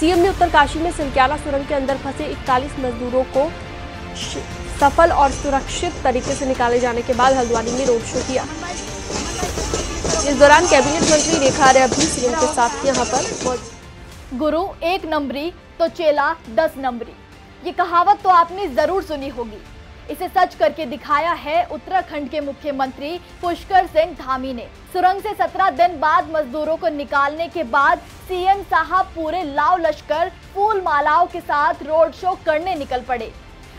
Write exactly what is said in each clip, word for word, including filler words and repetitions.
CM ने उत्तरकाशी में सिलक्यारा सुरंग के अंदर फंसे इकतालीस मजदूरों को सफल और सुरक्षित तरीके से निकाले जाने के बाद हल्द्वानी में रोड शो किया। इस दौरान कैबिनेट मंत्री रेखा आर्य भी सीएम के साथ यहाँ पर। गुरु एक नंबरी तो चेला दस नंबरी, ये कहावत तो आपने जरूर सुनी होगी। इसे सच करके दिखाया है उत्तराखंड के मुख्यमंत्री पुष्कर सिंह धामी ने। सुरंग से सत्रह दिन बाद मजदूरों को निकालने के बाद सीएम साहब पूरे लाव लश्कर फूल मालाओं के साथ रोड शो करने निकल पड़े।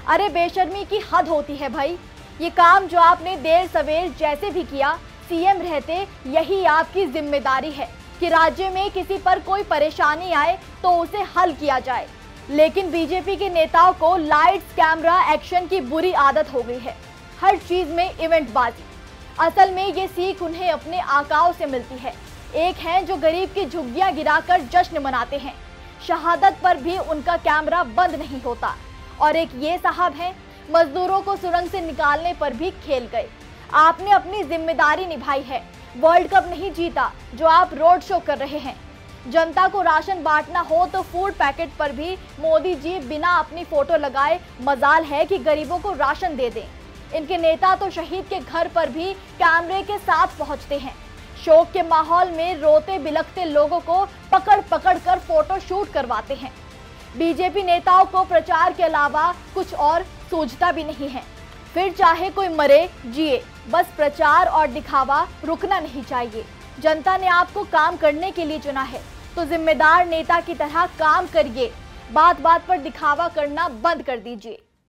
अरे बेशर्मी की हद होती है भाई। ये काम जो आपने देर सवेर जैसे भी किया, सीएम रहते यही आपकी जिम्मेदारी है कि राज्य में किसी पर कोई परेशानी आए तो उसे हल किया जाए। लेकिन बीजेपी के नेताओं को लाइट्स कैमरा एक्शन की बुरी आदत हो गई है, हर चीज में इवेंटबाजी। असल में ये सीख उन्हें अपने आकाओं से मिलती है। एक हैं जो गरीब की झुग्गियां गिराकर जश्न मनाते हैं, शहादत पर भी उनका कैमरा बंद नहीं होता, और एक ये साहब हैं मजदूरों को सुरंग से निकालने पर भी खेल गए। आपने अपनी जिम्मेदारी निभाई है, वर्ल्ड कप नहीं जीता जो आप रोड शो कर रहे हैं। जनता को राशन बांटना हो तो फूड पैकेट पर भी मोदी जी बिना अपनी फोटो लगाए मजाल है कि गरीबों को राशन दे दें। इनके नेता तो शहीद के घर पर भी कैमरे के साथ पहुंचते हैं। शोक के माहौल में रोते बिलखते लोगों को पकड़ पकड़ कर फोटो शूट करवाते हैं। बीजेपी नेताओं को प्रचार के अलावा कुछ और सूझता भी नहीं है। फिर चाहे कोई मरे जिए, बस प्रचार और दिखावा रुकना नहीं चाहिए। जनता ने आपको काम करने के लिए चुना है तो जिम्मेदार नेता की तरह काम करिए, बात बात पर दिखावा करना बंद कर दीजिए।